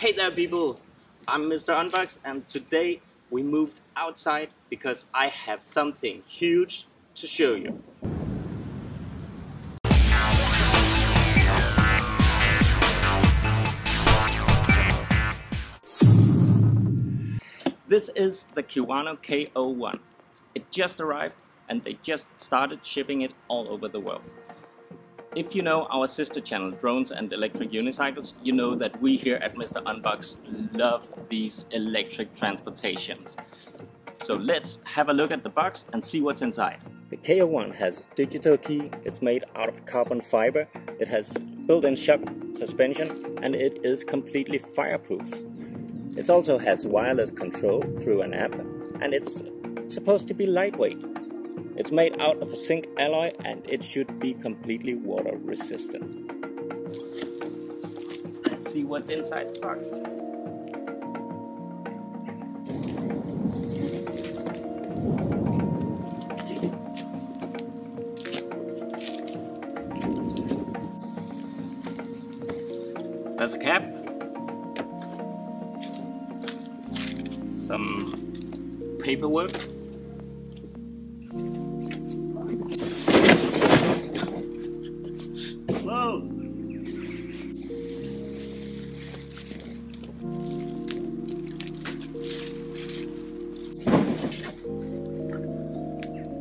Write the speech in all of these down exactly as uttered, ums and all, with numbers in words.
Hey there people, I'm Mister Unbox, and today we moved outside because I have something huge to show you. This is the Kiwano K O one. It just arrived and they just started shipping it all over the world. If you know our sister channel, Drones and Electric Unicycles, you know that we here at Mister Unbox love these electric transportations. So let's have a look at the box and see what's inside. The K O one has digital key, it's made out of carbon fiber, it has built-in shock suspension, and it is completely fireproof. It also has wireless control through an app, and it's supposed to be lightweight. It's made out of a zinc alloy and it should be completely water resistant. Let's see what's inside the box. There's a cap, some paperwork, whoa!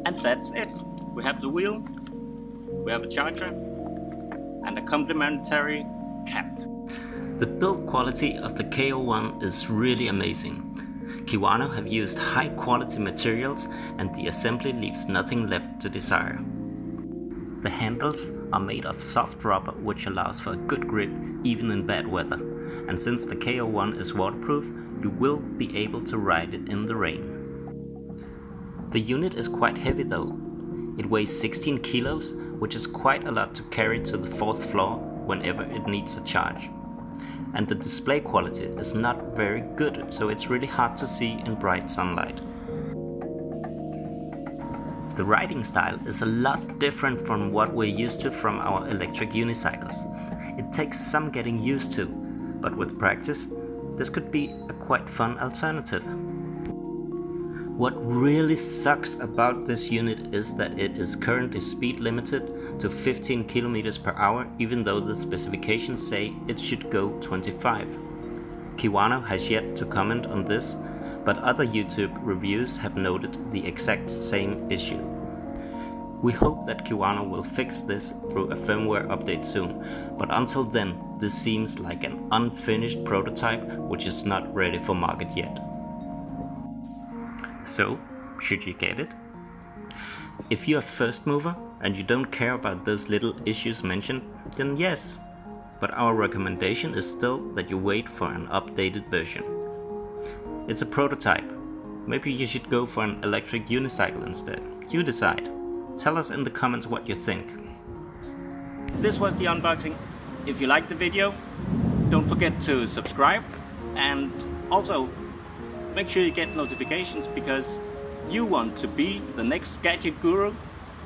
And that's it. We have the wheel, we have a charger, and a complimentary cap. The build quality of the K O one is really amazing. Kiwano have used high quality materials and the assembly leaves nothing left to desire. The handles are made of soft rubber, which allows for a good grip even in bad weather, and since the K O one is waterproof, you will be able to ride it in the rain. The unit is quite heavy though. It weighs sixteen kilos, which is quite a lot to carry to the fourth floor whenever it needs a charge. And the display quality is not very good, so it's really hard to see in bright sunlight. The riding style is a lot different from what we're used to from our electric unicycles. It takes some getting used to, but with practice, this could be a quite fun alternative. What really sucks about this unit is that it is currently speed limited to fifteen kilometers per hour, even though the specifications say it should go twenty-five. Kiwano has yet to comment on this, but other YouTube reviews have noted the exact same issue. We hope that Kiwano will fix this through a firmware update soon, but until then, this seems like an unfinished prototype which is not ready for market yet. So, should you get it? If you're a first mover and you don't care about those little issues mentioned, then yes, but our recommendation is still that you wait for an updated version. It's a prototype. Maybe you should go for an electric unicycle instead. You decide. Tell us in the comments what you think. This was the unboxing. If you liked the video, don't forget to subscribe, and also make sure you get notifications because you want to be the next gadget guru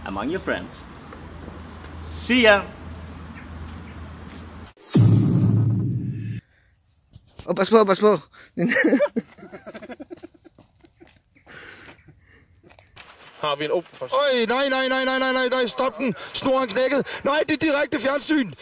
among your friends. See ya! Oh, pass po, pass po. Har vi en op først? Øj, nej, nej, nej, nej, nej, nej, stop den. Snoren knækket. Nej, det er direkte fjernsyn.